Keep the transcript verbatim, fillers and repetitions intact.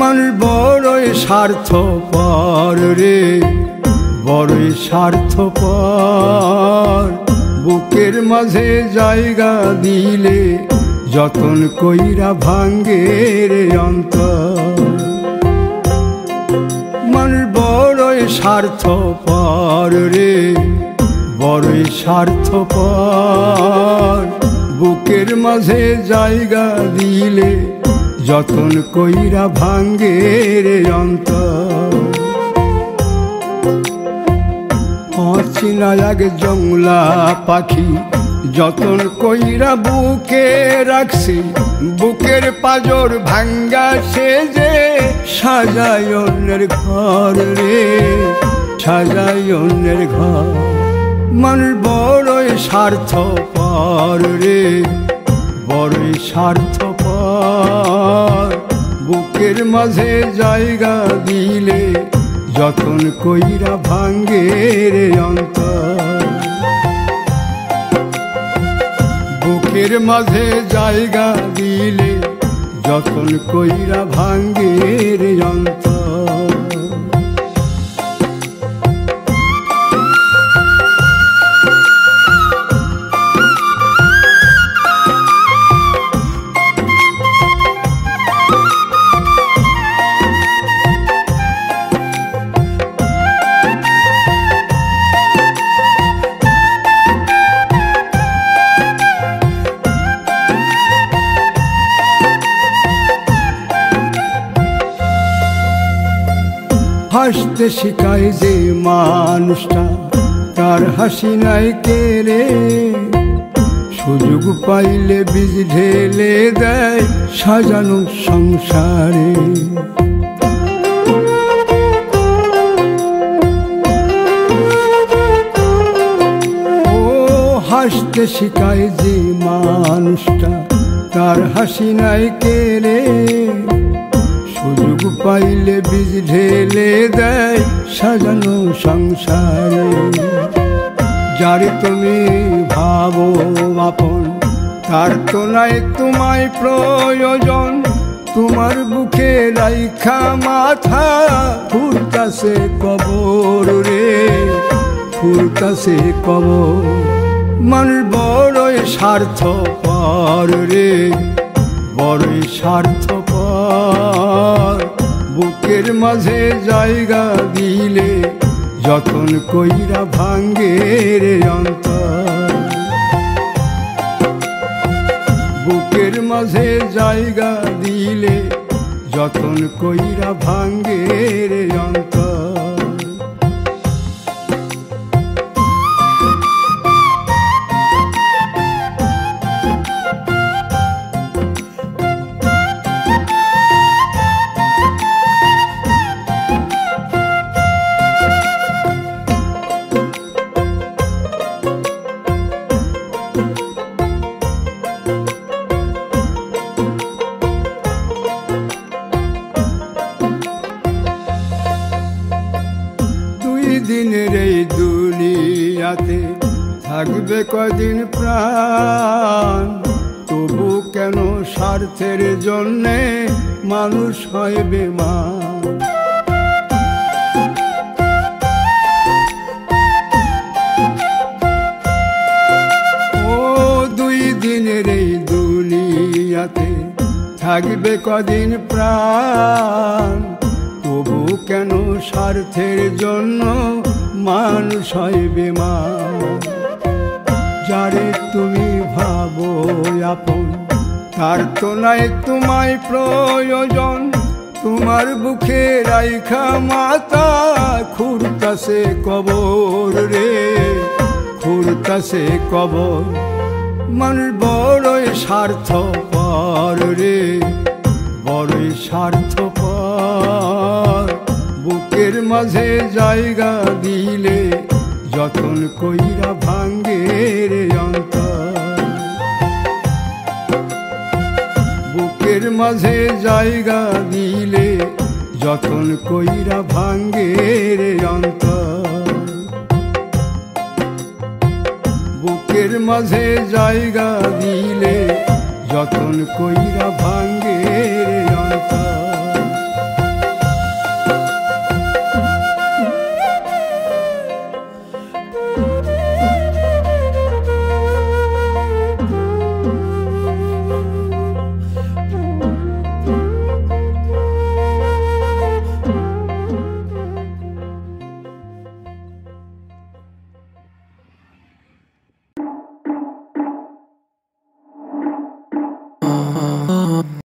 মানুষ বড়ই স্বার্থপর রে, বড়ই স্বার্থপর। বুকের মাঝে জায়গা দিলে যতন কইরা ভাঙ্গে রে অন্তর। মানুষ বড়ই স্বার্থপর রে, বড়ই স্বার্থপর। বুকের মাঝে জায়গা দিলে যতন কইরা ভাঙ্গে রে অন্তর। অচিনা এক জংলা পাখি যতন কইরা বুকে রাখছি, বুকের পাজর ভাঙ্গা সেজে সাজায় অন্যের ঘর রে, সাজায় অন্যের ঘর। মানুষ বড়ই স্বার্থপর রে, বড়ই স্বার্থপর। বুকের মাঝে জায়গা দিলে যতন কইরা ভাঙ্গে রে অন্তর। বুকের মাঝে জায়গা দিলে যতন কইরা ভাঙ্গে রে অন্তর। হাসতে শিখায় যে মানুষটা তার হাসি নাই কে রে, সুযোগ পাইলে বীজ ঢেলে দেয় সাজানো সংসারে। ও হাসতে শিখায় যে মানুষটা তার হাসি নাই কে রে, সুযোগ পাইলে বীজ ঢেলে দেয় সাজানো সংসারে। যার তুমি ভাবো আপন তার তো নাই তোমায় প্রয়োজন, তোমার বুকে রাইখা মাথা ফুরতাছে কবর রে, ফুরতাছে কবর। মানুষ বড়ই স্বার্থপর রে, বড়ই স্বার্থপর। বুকের মাঝে জায়গা দিলে যতন কইরা ভাঙ্গে রে অন্তর। বুকের মাঝে জায়গা দিলে যতন কইরা ভাঙ্গে রে অন্তর। দিনের এই দুনিয়াতে থাকবে কদিন প্রাণ, তবু কেন স্বার্থের জন্যে মানুষ হয় বেমান। ও দুই দিনের এই দুনিয়াতে থাকবে কদিন প্রাণ, তবু কেন স্বার্থের জন্য মানুষ হয় বেমান। যারে তুমি ভাবো আপন তার তো নাই তোমায় প্রয়োজন, তোমার বুকে রাইখা মাথা খুঁড়তাছে কবর রে, খুঁড়তাছে কবর। মানুষ বড়ই স্বার্থপর রে, বড়ই স্বার্থপর। বুকের মাঝে জায়গা দিলে যতন কইরা ভাঙ্গে রে অন্তর। বুকের মাঝে জায়গা দিলে যতন কইরা ভাঙ্গে রে অন্তর। বুকের মাঝে জায়গা দিলে যতন কইরা ভাঙ্গে